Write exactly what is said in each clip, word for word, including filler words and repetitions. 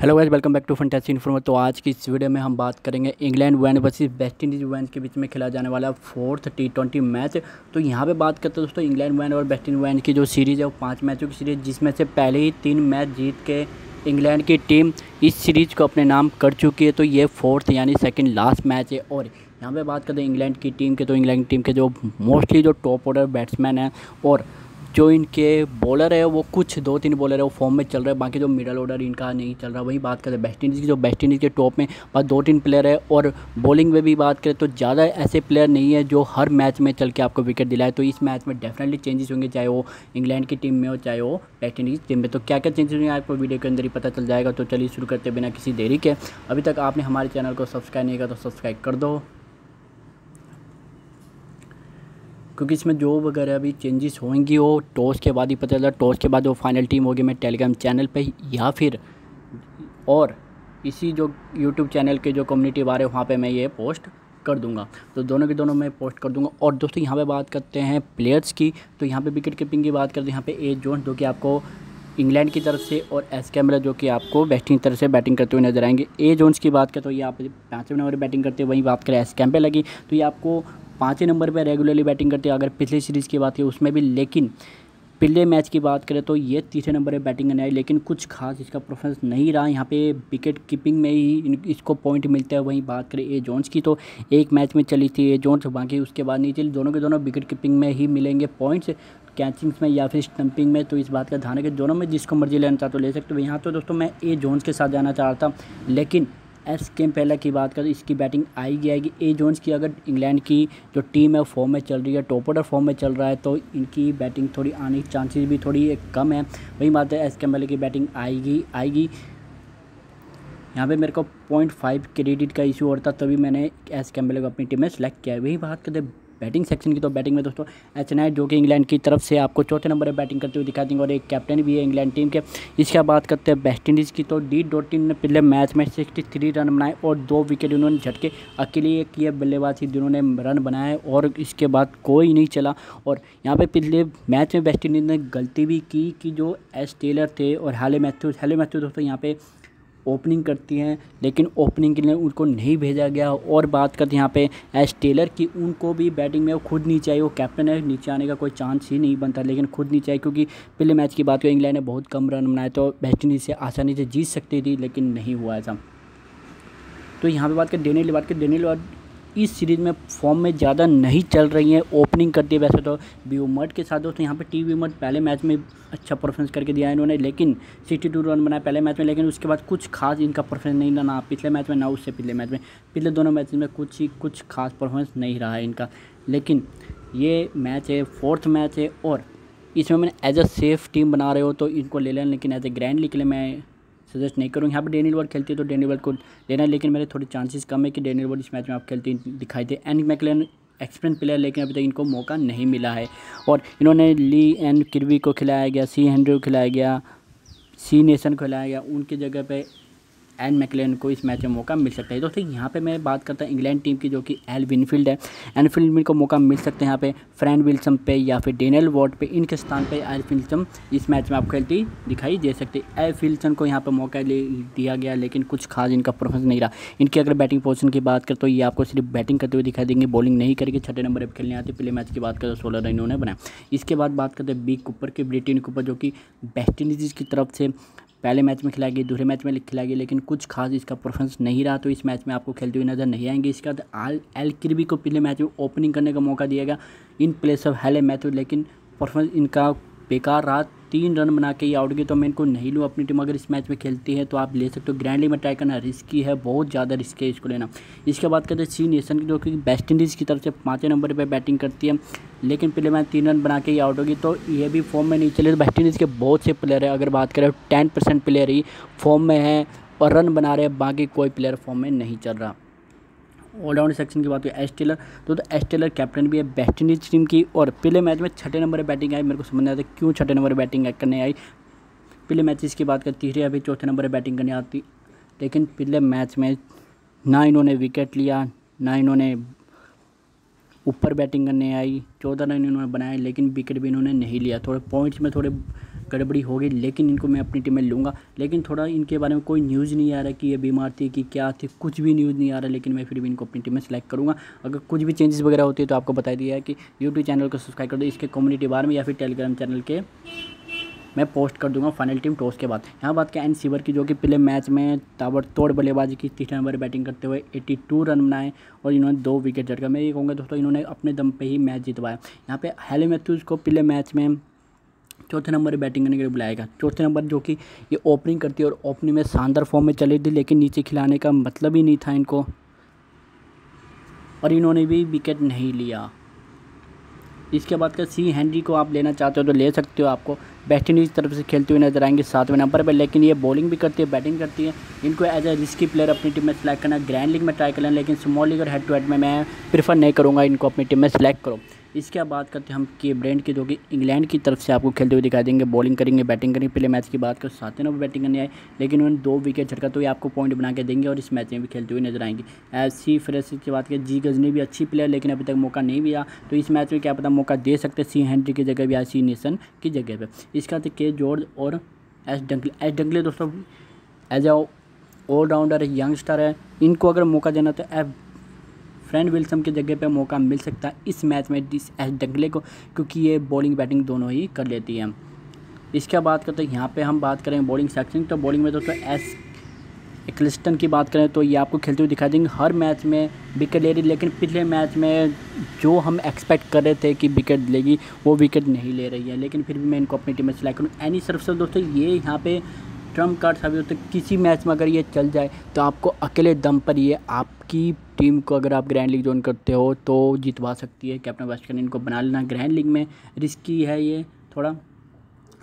Hello guys, welcome back to fantasy informer. तो आज की इस वीडियो में हम बात करेंगे England women versus West Indies women के बीच में खेला जाने वाला फोर्थ टी ट्वेंटी मैच। तो यहाँ पे बात करते हैं दोस्तों, इंग्लैंड वैन और वेस्ट इंडीज़ वैन की जो सीरीज़ है वो पांच मैचों की सीरीज़, जिसमें से पहले ही तीन मैच जीत के इंग्लैंड की टीम इस सीरीज़ को अपने नाम कर चुकी है। तो ये फोर्थ यानी सेकंड लास्ट मैच है। और यहाँ पे बात करते हैं इंग्लैंड की टीम के, तो इंग्लैंड टीम के जो मोस्टली जो टॉप ऑर्डर बैट्समैन हैं और जो इनके बॉलर है वो कुछ दो तीन बॉलर है वो फॉर्म में चल रहे हैं, बाकी जो मिडल ऑर्डर इनका नहीं चल रहा। वहीं बात करें वेस्ट इंडीज़ की, जो वेस्ट इंडीज़ के टॉप में बस दो तीन प्लेयर है और बॉलिंग में भी बात करें तो ज़्यादा ऐसे प्लेयर नहीं है जो हर मैच में चल के आपको विकेट दिलाए। तो इस मैच में डेफिनेटली चेंजेस होंगे, चाहे वो इंग्लैंड की टीम में हो चाहे वो वेस्ट इंडीज़ की टीम में। तो क्या क्या चेंजेस होंगे आपको वीडियो के अंदर ही पता चल जाएगा। तो चलिए शुरू करते बिना किसी देरी के। अभी तक आपने हमारे चैनल को सब्सक्राइब नहीं किया तो सब्सक्राइब कर दो, क्योंकि इसमें जो वगैरह अभी चेंजेस होंगी वो टॉस के बाद ही पता चला। टॉस के बाद वो फाइनल टीम होगी मेरे टेलीग्राम चैनल पे या फिर और इसी जो यूट्यूब चैनल के जो कम्युनिटी बारे वहाँ पे मैं ये पोस्ट कर दूंगा। तो दोनों के दोनों मैं पोस्ट कर दूंगा। और दोस्तों यहाँ पे बात करते हैं प्लेयर्स की, तो यहाँ पे विकेट कीपिंग की बात करते हैं। यहाँ पे ए जोन जो कि आपको इंग्लैंड की तरफ से और एस कैमरा जो कि आपको वेस्ट इंडीज़ की तरफ से बैटिंग करते हुए नजर आएंगे। ए जोन्स की बात करें तो ये आप पाँचवें नंबर पर बैटिंग करते हैं। वहीं बात करें एस कैमरा लगी तो ये आपको पाँचवें नंबर पर रेगुलरली बैटिंग करते हैं। अगर पिछली सीरीज़ की बात की उसमें भी, लेकिन पिछले मैच की बात करें तो ये तीसरे नंबर पर बैटिंग करने आई, लेकिन कुछ खास इसका परफॉर्मेंस नहीं रहा। यहाँ पे विकेट कीपिंग में ही इसको पॉइंट मिलता है। वहीं बात करें ए जोन्स की तो एक मैच में चली थी ए जोन्स, बाकी उसके बाद नहीं चली। दोनों के दोनों विकेट कीपिंग में ही मिलेंगे पॉइंट्स, कैचिंग्स में या फिर स्टंपिंग में। तो इस बात का ध्यान है कि दोनों में जिसको मर्जी लेना चाहते हो ले सकते हो। यहाँ तो दोस्तों मैं ए जोन्स के साथ जाना चाह रहा था, लेकिन एस के पहला की बात करें तो इसकी बैटिंग आएगी आएगी ए जोन्स की। अगर इंग्लैंड की जो टीम है फॉर्म में चल रही है, टॉप ऑर्डर फॉर्म में चल रहा है, तो इनकी बैटिंग थोड़ी आने की चांसेस भी थोड़ी कम है। वही बात है एस के पहले की बैटिंग आएगी आएगी यहाँ पे मेरे को पॉइंट फाइव क्रेडिट का इशू हो रहा था, तभी मैंने एस के पहले को अपनी टीम में सेलेक्ट किया। वही बात करें बैटिंग सेक्शन की, तो बैटिंग में दोस्तों एच नाइट जो कि इंग्लैंड की तरफ से आपको चौथे नंबर पर बैटिंग करते हुए दिखाई देंगे और एक कैप्टन भी है इंग्लैंड टीम के। इसके बात करते हैं वेस्ट इंडीज़ की, तो डी डॉटिन ने पिछले मैच में तिरसठ रन बनाए और दो विकेट उन्होंने झटके अकेले एक किए बल्लेबाजी जिन्होंने रन बनाए और इसके बाद कोई नहीं चला। और यहाँ पर पिछले मैच में वेस्ट इंडीज़ ने गलती भी की कि जो एस टेलर थे और हैले मैथ्यूज हैले मैथ्यूज दोस्तों यहाँ पर ओपनिंग करती हैं, लेकिन ओपनिंग के लिए उनको नहीं भेजा गया। और बात करते हैं यहाँ पे एस टेलर की, उनको भी बैटिंग में वो खुद नीचे आई, वो कैप्टन है, नीचे आने का कोई चांस ही नहीं बनता, लेकिन खुद नीचे आई। क्योंकि पिछले मैच की बात करें इंग्लैंड ने बहुत कम रन बनाए तो वेस्ट इंडीज़ से आसानी से जीत सकती थी, लेकिन नहीं हुआ ऐसा। तो यहाँ पर बात करें डेनियल बात करें डेनियल इस सीरीज़ में फॉर्म में ज़्यादा नहीं चल रही है। ओपनिंग करती है वैसे तो व्यूमर्ट के साथ दोस्तों, यहाँ पे टी व्यूमर्ट पहले मैच में अच्छा परफॉर्मेंस करके दिया है इन्होंने, लेकिन बासठ रन बनाए पहले मैच में, लेकिन उसके बाद कुछ खास इनका परफॉर्मेंस नहीं रहा, ना पिछले मैच में ना उससे पिछले मैच में। पिछले दोनों मैच में कुछ ही कुछ खास परफॉर्मेंस नहीं रहा है इनका। लेकिन ये मैच है, फोर्थ मैच है, और इसमें मैंने एज अ सेफ टीम बना रहे हो तो इनको ले लें, लेकिन एज ए ग्रैंडली के लिए मैं सजेस्ट नहीं करूँ। यहाँ पे डेनियल वर्ड खेलती है तो डेनियल वर्ड को लेना, लेकिन मेरे थोड़े चांसेस कम है कि डेनियल वर्ड इस मैच में आप खेलती दिखाई दे। एंड मैकलेन एक्सपीरियंस प्लेयर, लेकिन अभी तक इनको मौका नहीं मिला है। और इन्होंने ली एंड किरवी को खिलाया गया, सी हेनरी को खिलाया गया, सी नेसन को खिलाया गया, उनकी जगह पे एंड मैकलेन को इस मैच में मौका मिल सकता है। दोस्तों यहाँ पे मैं बात करता हूँ इंग्लैंड टीम की, जो कि एल विनफील्ड है, एल विनफील्ड को मौका मिल सकता है यहाँ पे फ्रैंक विल्सन पे या फिर डेनियल वार्ड पे, इनके स्थान पे एल विल्सन इस मैच में आप खेलती दिखाई दे सकते। एल विल्सन को यहाँ पे मौका ले दिया गया, लेकिन कुछ खास इनका परफॉर्मेंस नहीं रहा। इनकी अगर बैटिंग पोजिशन की बात करें तो ये आपको सिर्फ बैटिंग करते हुए दिखाई देंगे, बॉलिंग नहीं करके। छठे नंबर पर खेलने आते, पिछले मैच की बात करें तो सोलह रन इन्होंने बनाया। इसके बाद बात करते हैं बी कूपर के, ब्रिटेन कूपर, जो कि वेस्ट इंडीज़ की तरफ से पहले मैच में खिलाई गई, दूसरे मैच में खिलाई गई, लेकिन कुछ खास इसका परफॉर्मेंस नहीं रहा, तो इस मैच में आपको खेलते हुए नजर नहीं आएंगे। इसके बाद आल एल किरबी को पिछले मैच में ओपनिंग करने का मौका दिया गया in place of Hayley Matthews, लेकिन परफॉर्मेंस इनका बेकार रहा, तीन रन बना के ये आउट गए। तो मैं इनको नहीं लूँ, अपनी टीम अगर इस मैच में खेलती है तो आप ले सकते हो, ग्रैंडली में ट्राई करना रिस्की है, बहुत ज़्यादा रिस्की है इसको लेना। इसके बाद कहते हैं सी नेसन की, जो कि वेस्ट इंडीज़ की तरफ से पाँचवें नंबर पर बैटिंग करती है, लेकिन पिछले मैच तीन रन बना के ये आउट होगी, तो ये भी फॉर्म में नहीं चले। तो वेस्ट इंडीज़ के बहुत से प्लेयर है, अगर बात करें टेन परसेंट प्लेयर ही फॉर्म में है और रन बना रहे हैं, बाकी कोई प्लेयर फॉर्म में नहीं चल रहा। ऑलराउंड सेक्शन की बात हुई एस टेलर, तो, तो एस टेलर कैप्टन भी है वेस्ट इंडीज़ टीम की, और पिछले मैच में छठे नंबर पर बैटिंग आई। मेरे को समझ नहीं आता क्यों छठे नंबर पर बैटिंग करने आई। पिछले मैचेस की बात करती है अभी चौथे नंबर पर बैटिंग करने आती, लेकिन पिछले मैच में ना इन्होंने विकेट लिया, ना इन्होंने ऊपर बैटिंग करने आई। चौदह रन इन्होंने बनाए, लेकिन विकेट भी इन्होंने नहीं लिया, थोड़े पॉइंट्स में थोड़े गड़बड़ी होगी, लेकिन इनको मैं अपनी टीम में लूँगा। लेकिन थोड़ा इनके बारे में कोई न्यूज़ नहीं आ रहा कि ये बीमार थी कि क्या थी, कुछ भी न्यूज़ नहीं आ रहा, लेकिन मैं फिर भी इनको अपनी टीम में सेलेक्ट करूँगा। अगर कुछ भी चेंजेस वगैरह होती है तो आपको बता दिया है कि यूट्यूब चैनल को सब्सक्राइब कर दो, इसके कम्युनिटी बार में या फिर टेलीग्राम चैनल के मैं पोस्ट कर दूंगा फाइनल टीम टॉस के बाद। यहाँ बात क्या एन सीवर की, जो कि पिछले मैच में ताबड़तोड़ बल्लेबाजी की, तीसरे नंबर बैटिंग करते हुए बयासी रन बनाए और इन्होंने दो विकेट झटका। मैं ये कहूँगा दोस्तों इन्होंने अपने दम पे ही मैच जितवाया। यहाँ पे हेली मैथ्यूज़ को पिछले मैच में चौथे नंबर बैटिंग करने के लिए बुलाएगा, चौथे नंबर, जो कि ये ओपनिंग करती है और ओपनिंग में शानदार फॉर्म में चली थी, लेकिन नीचे खिलाने का मतलब ही नहीं था इनको और इन्होंने भी विकेट नहीं लिया। इसके बाद का सी हेनरी को आप लेना चाहते हो तो ले सकते हो, आपको वेस्ट इंडीज़ तरफ से खेलते हुए नजर आएंगे सातवें नंबर पर, लेकिन ये बॉलिंग भी करती है बैटिंग करती है। इनको एज ए रिस्की प्लेयर अपनी टीम में सेलेक्ट करना, ग्रैंड लीग में ट्राई करना, लेकिन स्मॉल लीग और हेड टू हेड में मैं प्रेफर नहीं करूँगा, इनको अपनी टीम में सेलेक्ट करो। इसके बाद करते हैं हम के ब्रांड की, जो कि इंग्लैंड की तरफ से आपको खेलते हुए दिखाई देंगे, बॉलिंग करेंगे बैटिंग करेंगे। पिछले मैच की बात करें सातवें नंबर बैटिंग करने आए, लेकिन उन्होंने दो विकेट झटका, तो ये आपको पॉइंट बना के देंगे और इस मैच में भी खेलते हुए नजर आएंगे। ऐसी फ्रेश की बात करें, जी गजनी भी अच्छी प्लेयर, लेकिन अभी तक मौका नहीं मिला, तो इस मैच में क्या पता मौका दे सकते सी हेनरी की जगह या सी नेसन की जगह पर। इसके बाद के जॉर्ज और एस डंकले, एस डंकले दोस्तों एज ए ऑलराउंडर यंगस्टर है, इनको अगर मौका देना तो एफ फ्रेंड विल्सन की जगह पे मौका मिल सकता है इस मैच में इस एस डंकले को, क्योंकि ये बॉलिंग बैटिंग दोनों ही कर लेती है। इसके बात करते हैं यहाँ पे हम बात करें बॉलिंग सेक्शन, तो बॉलिंग में दोस्तों एस एक्लिस्टन की बात करें तो ये आपको खेलते हुए दिखाई देंगे, हर मैच में विकेट ले रही, लेकिन पिछले मैच में जो हम एक्सपेक्ट कर रहे थे कि विकेट लेगी वो विकेट नहीं ले रही है, लेकिन फिर भी मैं इनको अपनी टीम में सेलेक्ट करूँ। एनी सर्वसर दोस्तों ये यहाँ पे ट्रम्प कार्ड साबित होते, किसी मैच में अगर ये चल जाए तो आपको अकेले दम पर ये आपकी टीम को अगर आप ग्रैंड लीग ज्वाइन करते हो तो जितवा सकती है। कैप्टन वास्कर इनको बना लेना, ग्रैंड लीग में रिस्की है ये थोड़ा,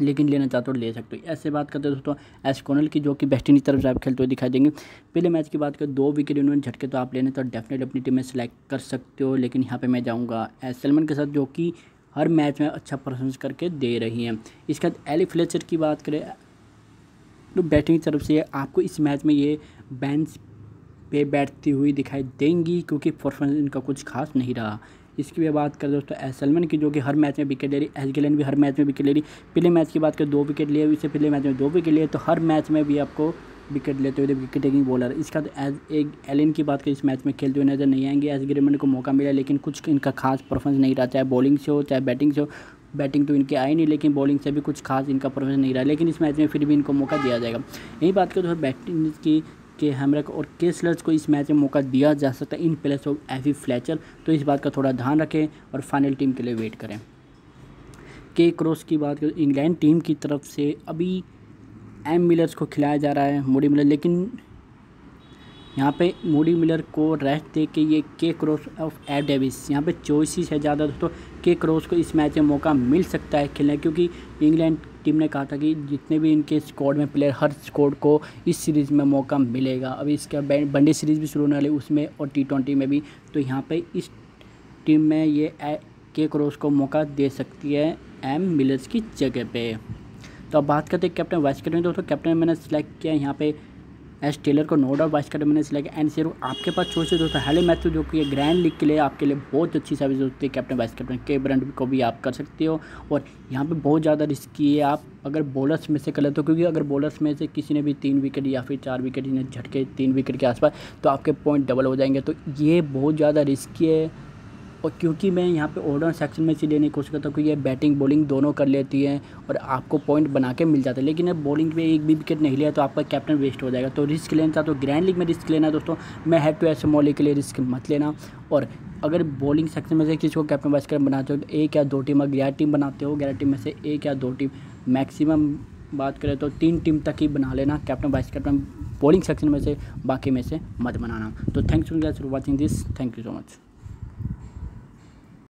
लेकिन लेना चाहते हो ले सकते हो। ऐसे बात करते हैं दोस्तों एस कॉनल की, जो कि वेस्ट इंडीज तरफ से आप खेलते हुए दिखाई देंगे। पहले मैच की बात करें दो विकेट इन्होंने झटके, तो आप लेने तो डेफिनेटली अपनी टीम में सेलेक्ट कर सकते हो, लेकिन यहाँ पर मैं जाऊँगा एस सलमन के साथ, जो कि हर मैच में अच्छा परफॉर्मेंस करके दे रही हैं। इसके बाद एली फ्लेचर की बात करें तो बैटिंग तरफ से आपको इस मैच में ये बेंच पे बैठती हुई दिखाई देंगी, क्योंकि परफॉर्मेंस इनका कुछ खास नहीं रहा। इसकी भी बात करें दोस्तों एस सलमन की, जो कि हर मैच में विकेट ले रही, एस गिलन भी हर मैच में विकेट ले रही, पिछले मैच की बात करें दो विकेट लिए, इससे पिछले मैच में दो विकेट लिए, तो हर मैच में भी आपको विकेट लेते हुए विकेट टेकिंग बॉलर। इसका एज एक एलिन की बात करें इस मैच में खेलते हुए नजर नहीं आएंगे, एस गिलन को मौका मिला लेकिन कुछ इनका खास परफॉर्मेंस नहीं रहा, चाहे बॉलिंग से हो चाहे बैटिंग से हो, बैटिंग तो इनके आई नहीं, लेकिन बॉलिंग से भी कुछ खास इनका परफॉर्मेंस नहीं रहा, लेकिन इस मैच में फिर भी इनको मौका दिया जाएगा। यही बात करें तो बैटिंग की के हैमरक और के स्लर्स को इस मैच में मौका दिया जा सकता है in place of AV Fletcher, तो इस बात का थोड़ा ध्यान रखें और फाइनल टीम के लिए वेट करें। के क्रॉस की बात करें इंग्लैंड टीम की तरफ से अभी एम मिलर्स को खिलाया जा रहा है मूडी मिलर, लेकिन यहाँ पे मूडी मिलर को रेस्ट दे के ये के क्रॉस ऑफ एव डेविस, यहाँ पे चॉइसेस है ज़्यादा दोस्तों, के क्रॉस को इस मैच में मौका मिल सकता है खेलने, क्योंकि इंग्लैंड टीम ने कहा था कि जितने भी इनके स्क्वाड में प्लेयर हर स्क्वाड को इस सीरीज़ में मौका मिलेगा। अभी इसका वनडे सीरीज़ भी शुरू होने वाली उसमें और टी ट्वेंटी में भी, तो यहाँ पे इस टीम में ये के क्रॉस को मौका दे सकती है एम मिलर्स की जगह पे। तो अब बात करते हैं कैप्टन वाइस कैप्टन दोस्तों, कैप्टन मैंने सेलेक्ट किया यहाँ पे एस टेलर को, नो डाउट वाइस कैप्टन मैंने सेलेक्ट। एंड शेरू आपके पास चोइसेस दोस्तों, हेली मैथ्यूज जो कि ग्रैंड लीग के लिए आपके लिए बहुत अच्छी सर्विस होती है कैप्टन वाइस कैप्टन, के ब्रांड को भी आप कर सकते हो, और यहाँ पे बहुत ज़्यादा रिस्की है आप अगर बॉलर्स में से कर लेते हो, क्योंकि अगर बॉलर्स में से किसी ने भी तीन विकेट या फिर चार विकेट इन्हें झटके तीन विकेट के आसपास, तो आपके पॉइंट डबल हो जाएंगे, तो ये बहुत ज़्यादा रिस्की है। और क्योंकि मैं यहाँ पे ऑलराउंड सेक्शन में इसी लेने की कोशिश करता हूँ, क्योंकि ये बैटिंग बॉलिंग दोनों कर लेती है और आपको पॉइंट बना के मिल जाता है, लेकिन अब बॉलिंग पे एक भी विकेट नहीं लिया तो आपका कैप्टन वेस्ट हो जाएगा। तो रिस्क लेना चाहते हो ग्रैंड लीग में रिस्क लेना दोस्तों, मैं head to head small league के लिए रिस्क मत लेना, और अगर बॉलिंग सेक्शन में से किसी को कैप्टन वाइस कैप्टन बनाते हो तो एक या दो टीम, ग्यारह टीम बनाते हो, ग्यारह टीम में से एक या दो टीम, मैक्सिमम बात करें तो तीन टीम तक ही बना लेना captain vice captain bowling section में से, बाकी में से मत बनाना। तो thanks for watching this, thank you so much.